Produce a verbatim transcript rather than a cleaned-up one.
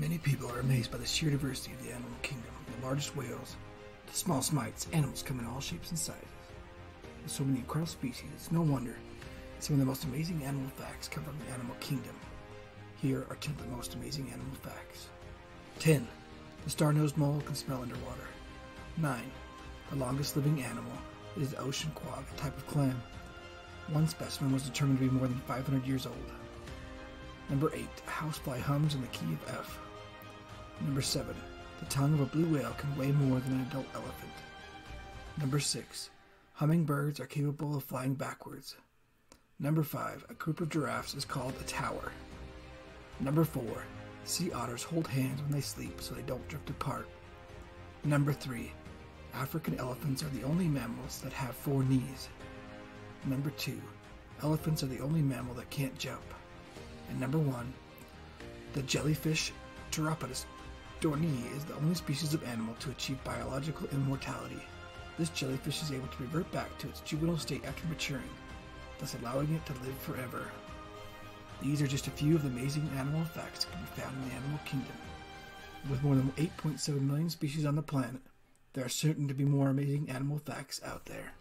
Many people are amazed by the sheer diversity of the animal kingdom, from the largest whales to small smites. Animals come in all shapes and sizes. With so many incredible species, it's no wonder some of the most amazing animal facts come from the animal kingdom. Here are ten of the most amazing animal facts. ten. The star-nosed mole can smell underwater. nine. The longest living animal is the ocean quahog, a type of clam. One specimen was determined to be more than five hundred years old. Number eight. A housefly hums in the key of F. Number seven. The tongue of a blue whale can weigh more than an adult elephant. Number six. Hummingbirds are capable of flying backwards. Number five. A group of giraffes is called a tower. Number four. Sea otters hold hands when they sleep so they don't drift apart. Number three. African elephants are the only mammals that have four knees. Number two. Elephants are the only mammal that can't jump. And number one. The jellyfish Turritopsis dohrnii is the only species of animal to achieve biological immortality. This jellyfish is able to revert back to its juvenile state after maturing, thus allowing it to live forever. These are just a few of the amazing animal facts that can be found in the animal kingdom. With more than eight point seven million species on the planet, there are certain to be more amazing animal facts out there.